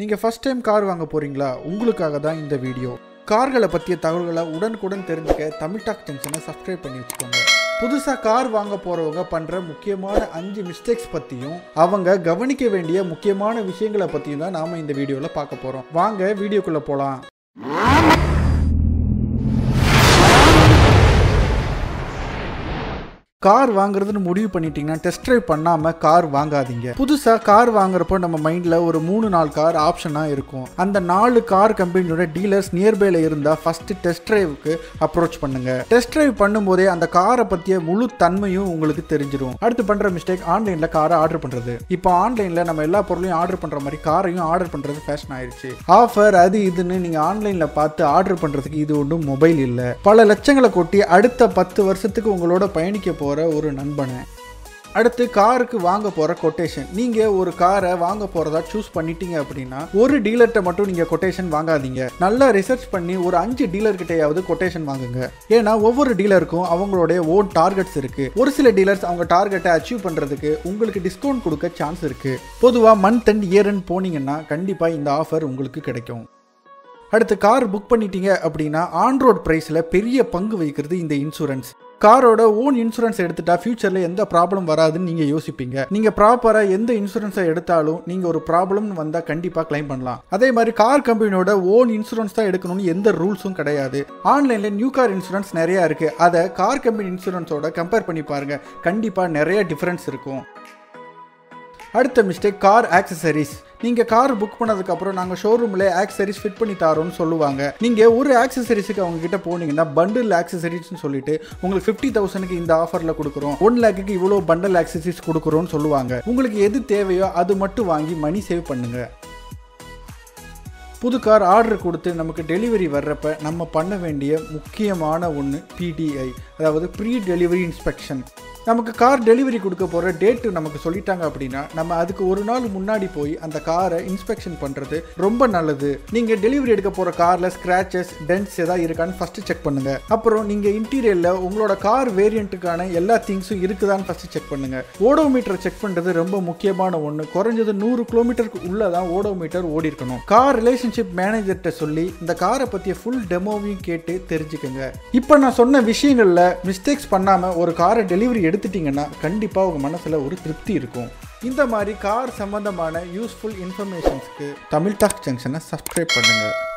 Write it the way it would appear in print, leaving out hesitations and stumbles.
நீங்க first time car வாங்க போறீங்களா உங்களுக்காக தான் இந்த வீடியோ கார்களை பத்திய தகவல்களை உடனுக்குடன் தெரிஞ்சுக்க தமிழ் டாக் ஜங்ஷனை சப்ஸ்கிரைப் பண்ணி வச்சுக்கோங்க புதுசா கார் வாங்க போறவங்க பண்ற முக்கியமான 5 மிஸ்டேக்ஸ் பத்தியும் அவங்க கவனிக்க வேண்டிய முக்கியமான விஷயங்களை பத்தியும் தான் நாம இந்த வீடியோல பார்க்க போறோம் வாங்க வீடியோக்குள்ள போலாம் கார் வாங்குறதுன்னு முடிவு பண்ணிட்டீங்கன்னா டெஸ்ட் டிரைவ் பண்ணாம கார் வாங்காதீங்க புதுசா கார் வாங்குறப்போ நம்ம மைண்ட்ல ஒரு 3-4 கார் ஆப்ஷனா இருக்கும் அந்த 4 கார் கம்பெனியோட டீலர்ஸ் நியர்பைல இருந்தா ஃபர்ஸ்ட் டெஸ்ட் டிரைவுக்கு அப்ரோச் பண்ணுங்க டெஸ்ட் டிரைவ் பண்ணும்போதே அந்த காரை பத்திய முழு தன்மையும் உங்களுக்கு தெரிஞ்சிடும் அடுத்து பண்ற மிஸ்டேக் ஆன்லைன்ல காரை ஆர்டர் பண்றது இப்போ ஆன்லைன்ல நம்ம எல்லா பொருளையும் ஆர்டர் பண்ற மாதிரி காரையும் ஆர்டர் பண்றது ஃபேஷன் ஆயிடுச்சு ஆஃபர் அது இதுன்னு நீங்க ஆன்லைன்ல பார்த்து ஆர்டர் பண்றதுக்கு இது ஒன்றும் மொபைல் இல்ல பல லட்சங்களை கொட்டி அடுத்த 10 வருஷத்துக்கு உங்களோட பயணிக்க போற ஒரு நண்பனை அடுத்து காருக்கு வாங்க போற கொட்டேஷன் நீங்க ஒரு காரை வாங்க போறதா சூஸ் பண்ணிட்டீங்க அப்படின்னா ஒரு டீலர்ட்ட மட்டும் நீங்க கொட்டேஷன் வாங்காதீங்க நல்லா ரிசர்ச் பண்ணி ஒரு 5 டீலர்கிட்டையாவது கொட்டேஷன் வாங்குங்க ஏன்னா ஒவ்வொரு டீலருக்கும் அவங்களுடைய ஓன் டார்கெட்ஸ் இருக்கு ஒரு சில டீலர்ஸ் அவங்க டார்கெட்டை அச்சீவ் பண்றதுக்கு உங்களுக்கு டிஸ்கவுண்ட் கொடுக்க சான்ஸ் இருக்கு பொதுவா மந்த் அண்ட் இயர் அண்ட் போனீங்கன்னா கண்டிப்பா இந்த ஆஃபர் உங்களுக்கு கிடைக்கும் அடுத்து கார் புக் பண்ணிட்டீங்க அப்படின்னா ஆன்ரோட் பிரைஸில் பெரிய பங்கு வகிக்கிறது இந்த இன்சூரன்ஸ் காரோட ஓன் இன்சூரன்ஸ் எடுத்துட்டா ஃபியூச்சரில் எந்த ப்ராப்ளம் வராதுன்னு நீங்கள் யோசிப்பீங்க நீங்கள் ப்ராப்பராக எந்த இன்சூரன்ஸை எடுத்தாலும் நீங்கள் ஒரு ப்ராப்ளம் வந்தால் கண்டிப்பாக கிளைம் பண்ணலாம் அதே மாதிரி கார் கம்பெனியோட ஓன் இன்சூரன்ஸ் தான் எடுக்கணும்னு எந்த ரூல்ஸும் கிடையாது ஆன்லைனில் நியூ கார் இன்சூரன்ஸ் நிறையா இருக்குது அதை கார் கம்பெனி இன்சூரன்ஸோட கம்பேர் பண்ணி பாருங்கள் கண்டிப்பாக நிறைய டிஃப்ரென்ஸ் இருக்கும் அடுத்த மிஸ்டேக் கார் ஆக்சசரிஸ் நீங்கள் கார் புக் பண்ணதுக்கப்புறம் நாங்கள் ஷோரூமில் ஆக்சசரிஸ் ஃபிட் பண்ணி தரோம்னு சொல்லுவாங்க நீங்கள் ஒரு ஆக்சசரிஸுக்கு அவங்ககிட்ட போனீங்கன்னா பண்டில் ஆக்சசரிஸ்ன்னு சொல்லிட்டு உங்களுக்கு 50,000க்கு இந்த ஆஃபரில் கொடுக்குறோம் 1 lakhக்கு இவ்வளோ பண்டில் ஆக்சசரிஸ் கொடுக்குறோன்னு சொல்லுவாங்க உங்களுக்கு எது தேவையோ அது மட்டும் வாங்கி மணி சேவ் பண்ணுங்க புது கார் ஆர்டர் கொடுத்து நமக்கு டெலிவரி வர்றப்ப நம்ம பண்ண வேண்டிய முக்கியமான ஒன்று PDI அதாவது ப்ரீ டெலிவரி இன்ஸ்பெக்ஷன் நமக்கு கார் டெலிவரி கொடுக்க போகிற டேட்டு நமக்கு சொல்லிட்டாங்க அப்படின்னா நம்ம அதுக்கு ஒரு நாள் முன்னாடி போய் அந்த காரை இன்ஸ்பெக்ஷன் பண்ணுறது ரொம்ப நல்லது நீங்கள் டெலிவரி எடுக்க போகிற காரில் ஸ்க்ராச்சஸ் டென்ட்ஸ் ஏதாவது இருக்கான்னு ஃபஸ்ட்டு செக் பண்ணுங்கள் அப்புறம் நீங்கள் இன்டீரியரில் உங்களோட கார் வேரியண்ட்டுக்கான எல்லா திங்ஸும் இருக்குதான்னு ஃபஸ்ட்டு செக் பண்ணுங்கள் ஓடோமீட்டரை செக் பண்ணுறது ரொம்ப முக்கியமான ஒன்று குறைஞ்சது 100 கிலோமீட்டருக்கு உள்ளே தான் ஓடோமீட்டர் ஓடி இருக்கணும் கார் ரிலேஷன்ஷிப் மேனேஜர்கிட்ட சொல்லி இந்த காரை பற்றிய ஃபுல் டெமோவையும் கேட்டு தெரிஞ்சுக்கோங்க இப்போ நான் சொன்ன விஷயங்களில் மிஸ்டேக்ஸ் பண்ணாமல் ஒரு காரை டெலிவரி எடுத்துட்டீங்கன்னா கண்டிப்பாக உங்கள் மனசில் ஒரு திருப்தி இருக்கும் இந்த மாதிரி கார் சம்பந்தமான யூஸ்ஃபுல் இன்ஃபர்மேஷன்ஸ்க்கு தமிழ் டாக் ஜங்ஷனை சப்ஸ்கிரைப் பண்ணுங்கள்